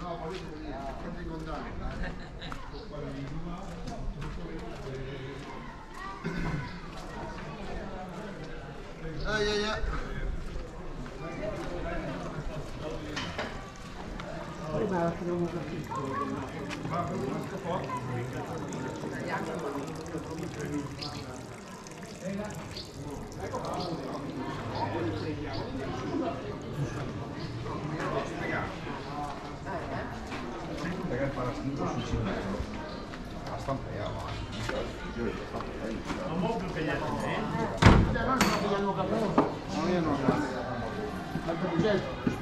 No, por eso no te contamos. Ah, ya, ya. Prima la facciamo così. Ma questo posto ecco perché il parassito sul cilindro la stampea non ho più pegliato non ho pegliato capello non è una grande tanto progetto.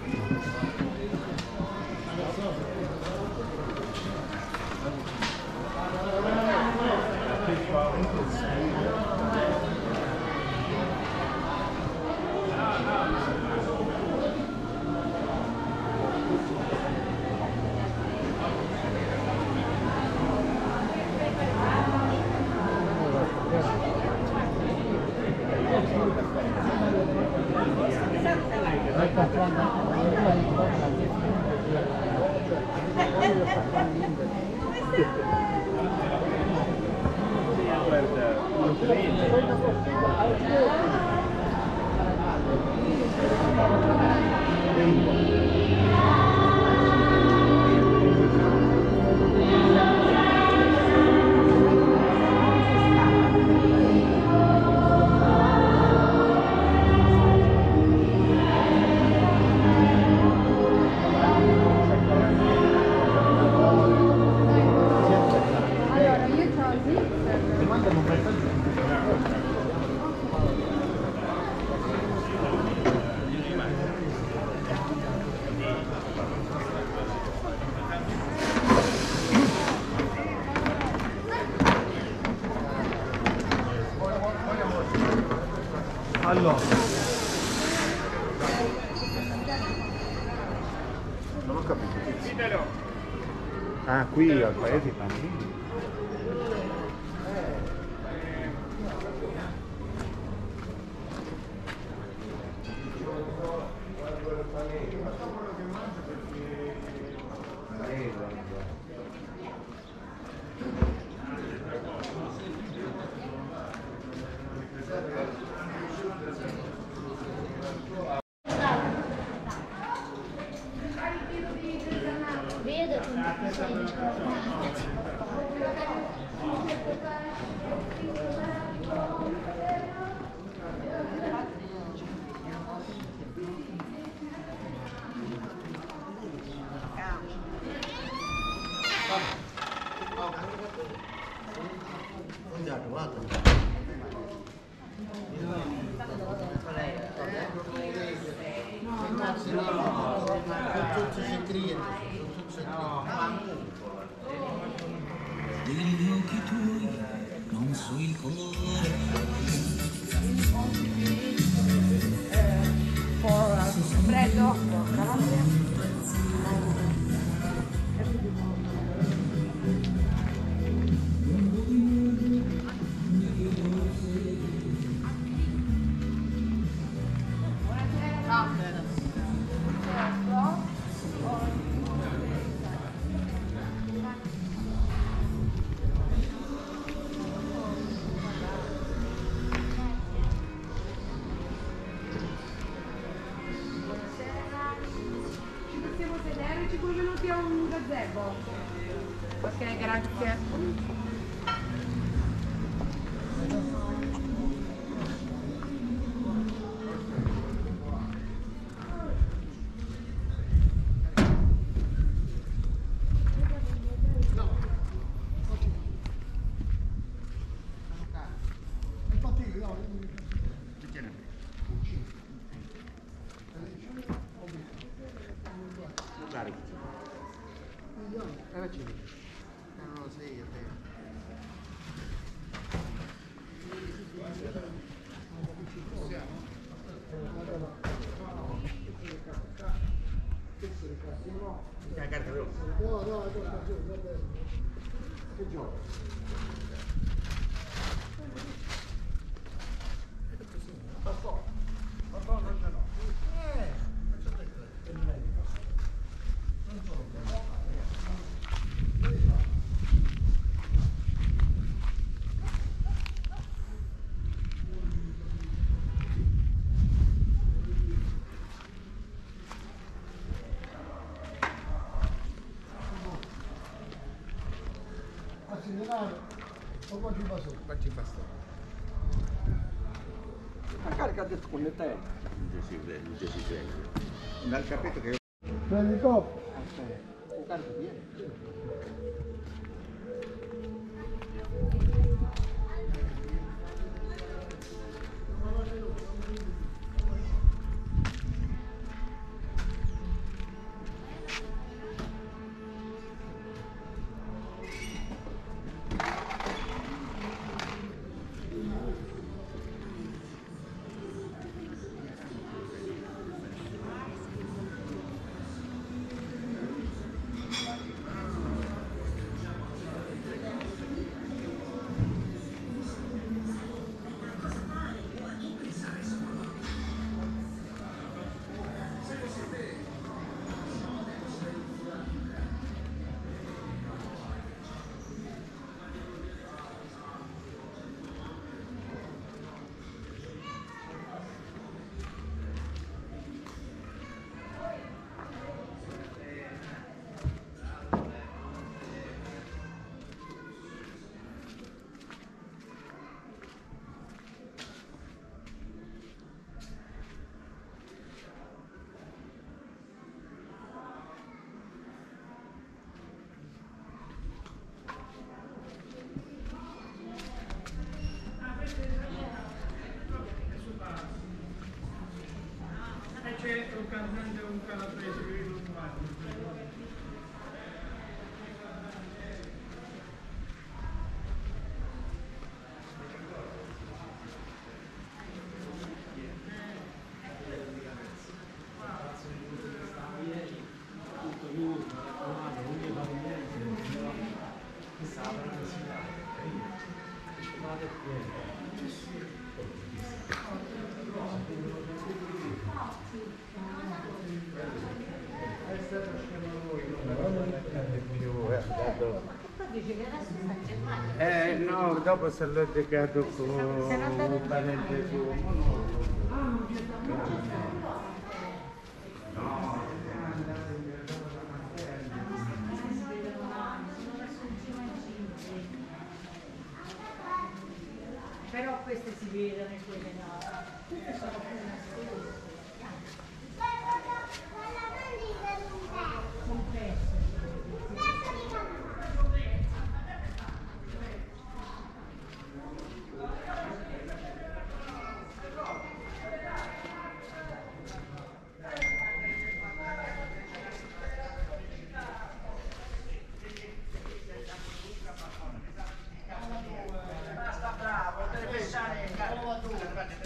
Qui al paese i bambini. Non considerare o qua ci passo? Qua ci passo. Ma carica detto con le tette. Non ci si vede. Dal capito che io... Prendi coppa. Un carico viene. No, dopo se l'ho dedicato con un parente suo. No, però queste si vedono e quelle no. Sono più nascoste.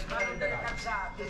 Ma non deve cazzate,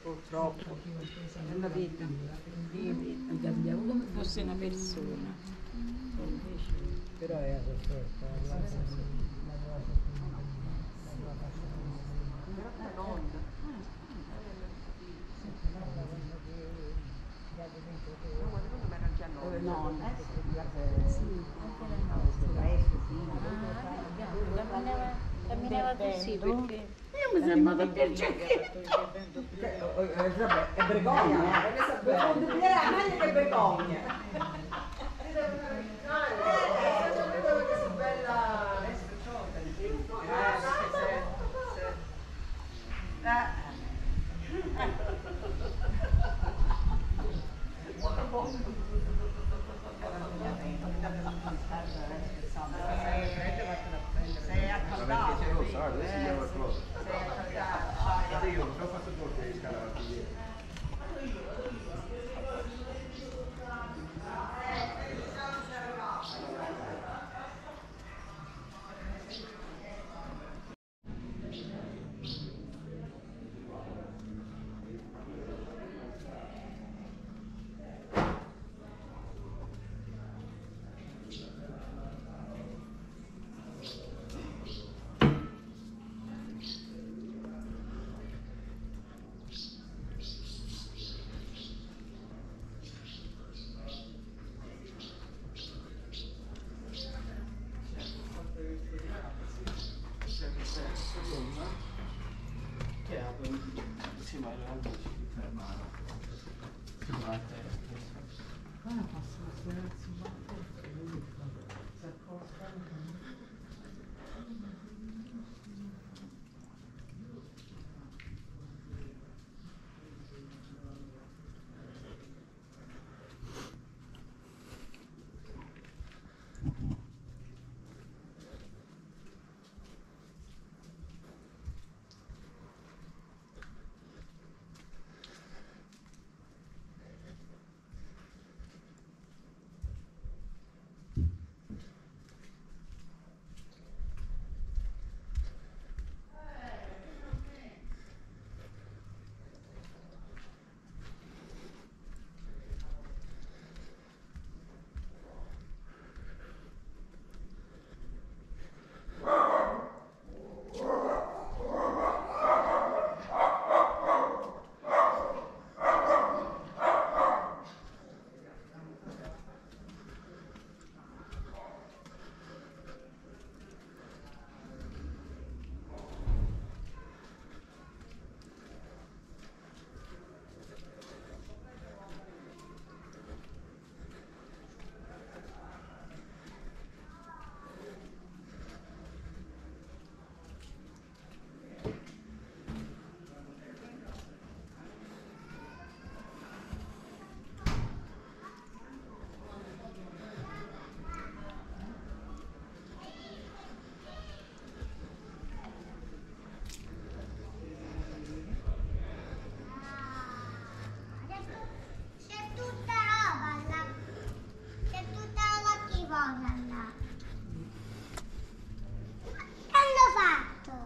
purtroppo nella vita, abbiamo come fosse una persona, però è camminava così perché io mi sembra che per è vergogna, la maglia che vergogna, che bella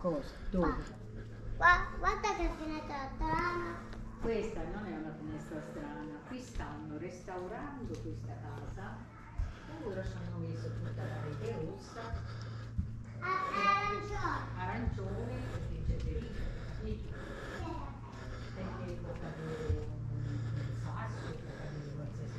cosa? Dove? Qua, guarda che finestra strana. Questa non è una finestra strana. Qui stanno restaurando questa casa. Ora ci hanno messo tutta la rete rossa. Arancione. Arancione, perché c'è pericolo. Sì. Perché può cadere un sasso, può cadere qualsiasi cosa.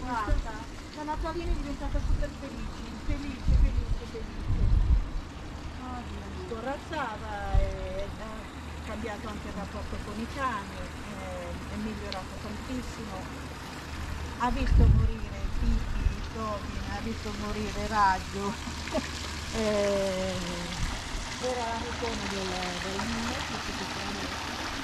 Guarda, la Natalina è diventata super felice. Scorrazzava e ha cambiato anche il rapporto con i cani, è migliorato tantissimo. Ha visto morire Pipi, Robin, ha visto morire Raggio. Era la icona del mio,